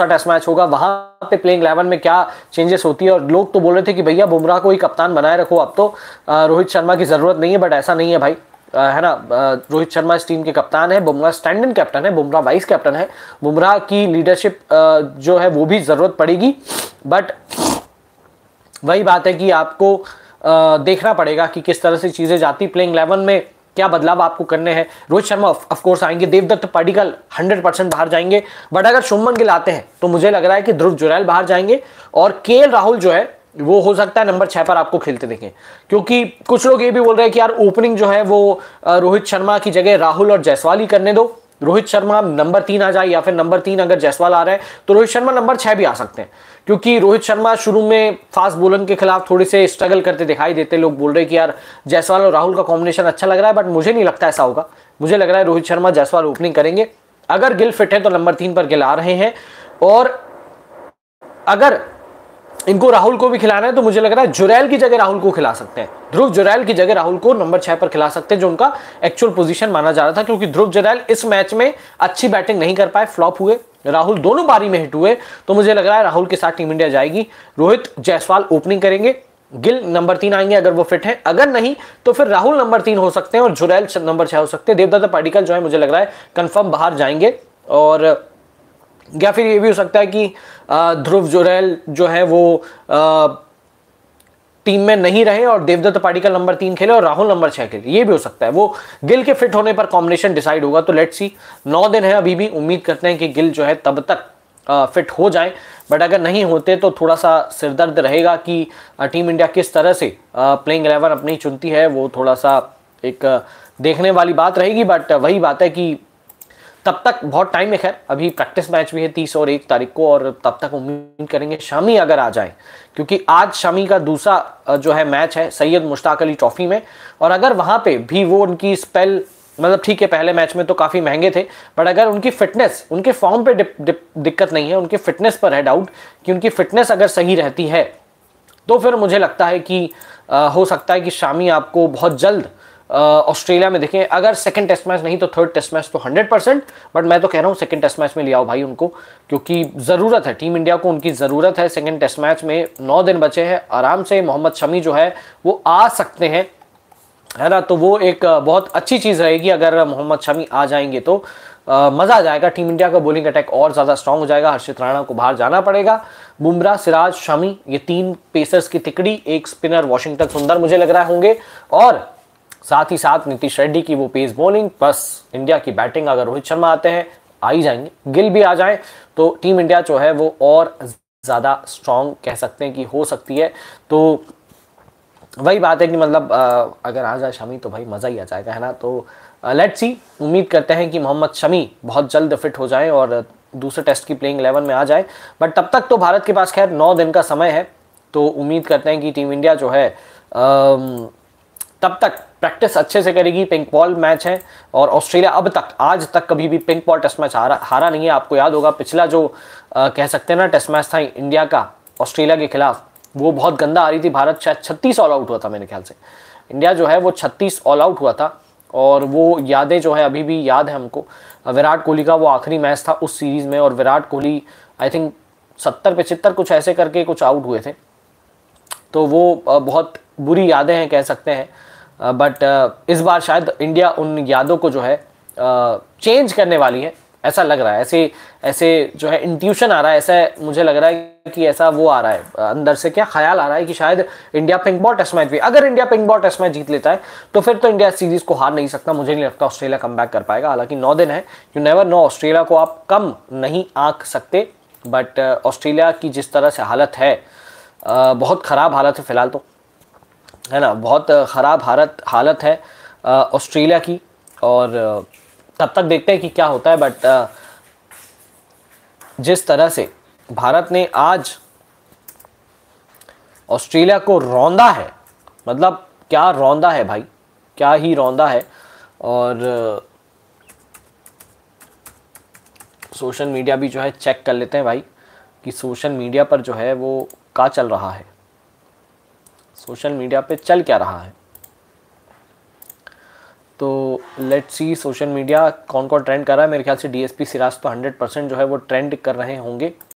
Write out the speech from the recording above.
दूसरा test match होगा, वहां पे प्लेइंग 11 में क्या चेंजेस होती है। और लोग तो बोल रहे थे कि भैया बुमराह को ही कप्तान बनाए रखो, अब तो रोहित शर्मा की जरूरत नहीं है, बट ऐसा नहीं है भाई, है ना। रोहित शर्मा इस टीम के कप्तान है, बुमराह स्टैंड इन कैप्टन है, बुमराह वाइस कैप्टन है, बुमराह की लीडरशिप जो है वो भी जरूरत पड़ेगी। बट वही बात है कि आपको देखना पड़ेगा कि किस तरह से चीज़ें जाती, प्लेइंग 11 में क्या बदलाव आपको करने हैं। रोहित शर्मा ऑफकोर्स आएंगे, देवदत्त पाडिकल 100% बाहर जाएंगे, बट अगर शुभमन गिल आते हैं तो मुझे लग रहा है कि ध्रुव जुरैल बाहर जाएंगे और केएल राहुल जो है वो हो सकता है नंबर 6 पर आपको खेलते देखें। क्योंकि कुछ लोग ये भी बोल रहे हैं कि यार ओपनिंग जो है वो रोहित शर्मा की जगह राहुल और जायसवाल ही करने दो, रोहित शर्मा नंबर 3 आ जाए, या फिर नंबर 3 अगर जायसवाल आ रहा है तो रोहित शर्मा नंबर 6 भी आ सकते हैं। क्योंकि रोहित शर्मा शुरू में फास्ट बॉलर के खिलाफ थोड़े से स्ट्रगल करते दिखाई देते। लोग बोल रहे हैं कि यार जायसवाल और राहुल का कॉम्बिनेशन अच्छा लग रहा है, बट मुझे नहीं लगता ऐसा होगा। मुझे लग रहा है रोहित शर्मा जायसवाल ओपनिंग करेंगे। अगर गिल फिट है तो नंबर 3 पर गिल आ रहे हैं, और अगर इनको राहुल को भी खिलाना है तो मुझे लग रहा है जुरैल की जगह राहुल को खिला सकते हैं। ध्रुव जुरैल की जगह राहुल को नंबर 6 पर खिला सकते हैं, जो उनका एक्चुअल पोजीशन माना जा रहा था। क्योंकि ध्रुव जुरैल इस मैच में अच्छी बैटिंग नहीं कर पाए, फ्लॉप हुए, राहुल दोनों पारी में हिट हुए, तो मुझे लग रहा है राहुल के साथ टीम इंडिया जाएगी। रोहित जायसवाल ओपनिंग करेंगे, गिल नंबर 3 आएंगे अगर वो फिट है, अगर नहीं तो फिर राहुल नंबर 3 हो सकते हैं और जुरैल नंबर 6 हो सकते हैं। देवदत्त पाडिकल जो है मुझे लग रहा है कंफर्म बाहर जाएंगे, और या फिर ये भी हो सकता है कि ध्रुव जुरैल जो है वो टीम में नहीं रहे और देवदत्त पाडिकल नंबर 3 खेले और राहुल नंबर 6 खेले, ये भी हो सकता है। वो गिल के फिट होने पर कॉम्बिनेशन डिसाइड होगा। तो लेट्स सी, 9 दिन है अभी भी, उम्मीद करते हैं कि गिल जो है तब तक फिट हो जाए, बट अगर नहीं होते तो थोड़ा सा सिरदर्द रहेगा कि टीम इंडिया किस तरह से प्लेइंग 11 अपनी चुनती है। वो थोड़ा सा एक देखने वाली बात रहेगी, बट वही बात है कि तब तक बहुत टाइम है। खैर अभी प्रैक्टिस मैच भी है 30 और 1 तारीख को, और तब तक उम्मीद करेंगे शामी अगर आ जाए, क्योंकि आज शामी का दूसरा जो है मैच है सैयद मुश्ताक अली ट्रॉफी में, और अगर वहां पे भी वो उनकी स्पेल, मतलब ठीक है पहले मैच में तो काफ़ी महंगे थे, बट अगर उनकी फिटनेस, उनके फॉर्म पे दिक्कत नहीं है, उनकी फिटनेस पर है डाउट, कि उनकी फिटनेस अगर सही रहती है तो फिर मुझे लगता है कि हो सकता है कि शामी आपको बहुत जल्द ऑस्ट्रेलिया में देखें। अगर सेकंड टेस्ट मैच नहीं तो थर्ड टेस्ट मैच तो 100%, बट मैं तो कह रहा हूँ सेकंड टेस्ट मैच में ले आओ भाई उनको, क्योंकि ज़रूरत है, टीम इंडिया को उनकी ज़रूरत है। सेकंड टेस्ट मैच में 9 दिन बचे हैं, आराम से मोहम्मद शमी जो है वो आ सकते हैं, है ना। तो वो एक बहुत अच्छी चीज़ रहेगी अगर मोहम्मद शमी आ जाएंगे तो मज़ा आ जाएगा। टीम इंडिया का बॉलिंग अटैक और ज़्यादा स्ट्रांग हो जाएगा। हर्षित राणा को बाहर जाना पड़ेगा। बुमराह, सिराज, शमी, ये 3 पेसर्स की तिकड़ी, एक स्पिनर वाशिंगटन सुंदर मुझे लग रहा होंगे, और साथ ही साथ नीतीश रेड्डी की वो पेस बॉलिंग। बस इंडिया की बैटिंग अगर रोहित शर्मा आते हैं आ ही जाएंगे, गिल भी आ जाए तो टीम इंडिया जो है वो और ज़्यादा स्ट्रांग कह सकते हैं कि हो सकती है। तो वही बात है कि मतलब अगर आ जाए शमी तो भाई मज़ा ही आ जाएगा, है ना। तो लेट्स सी, उम्मीद करते हैं कि मोहम्मद शमी बहुत जल्द फिट हो जाए और दूसरे टेस्ट की प्लेइंग 11 में आ जाए, बट तब तक तो भारत के पास खैर 9 दिन का समय है। तो उम्मीद करते हैं कि टीम इंडिया जो है तब तक प्रैक्टिस अच्छे से करेगी। पिंक बॉल मैच है, और ऑस्ट्रेलिया अब तक आज तक कभी भी पिंक बॉल टेस्ट मैच हारा नहीं है। आपको याद होगा पिछला जो कह सकते हैं ना टेस्ट मैच था इंडिया का ऑस्ट्रेलिया के खिलाफ, वो बहुत गंदा आ रही थी। भारत शायद 36 ऑल आउट हुआ था मेरे ख्याल से, इंडिया जो है वो 36 ऑल आउट हुआ था, और वो यादें जो है अभी भी याद है हमको। विराट कोहली का वो आखिरी मैच था उस सीरीज़ में, और विराट कोहली आई थिंक 70-75 कुछ ऐसे करके कुछ आउट हुए थे, तो वो बहुत बुरी यादें हैं कह सकते हैं। बट इस बार शायद इंडिया उन यादों को जो है चेंज करने वाली है, ऐसा लग रहा है। ऐसे जो है इंट्यूशन आ रहा है, ऐसा मुझे लग रहा है कि ऐसा वो आ रहा है अंदर से, क्या ख्याल आ रहा है कि शायद India pink ball test match भी, अगर India pink ball test match जीत लेता है तो फिर तो इंडिया सीरीज़ को हार नहीं सकता। मुझे नहीं लगता ऑस्ट्रेलिया कमबैक कर पाएगा, हालांकि 9 दिन है, यू नेवर नो, ऑस्ट्रेलिया को आप कम नहीं आंक सकते। बट ऑस्ट्रेलिया की जिस तरह से हालत है, बहुत ख़राब हालत है फिलहाल तो, है ना, बहुत ख़राब हालत है ऑस्ट्रेलिया की, और तब तक देखते हैं कि क्या होता है। बट जिस तरह से भारत ने आज ऑस्ट्रेलिया को रौंदा है, मतलब क्या रौंदा है भाई, क्या ही रौंदा है। और सोशल मीडिया भी जो है चेक कर लेते हैं भाई कि सोशल मीडिया पर जो है वो क्या चल रहा है, सोशल मीडिया पे चल क्या रहा है। तो लेट्स सी सोशल मीडिया कौन कौन ट्रेंड कर रहा है। मेरे ख्याल से डीएसपी सिराज तो 100% जो है वो ट्रेंड कर रहे होंगे,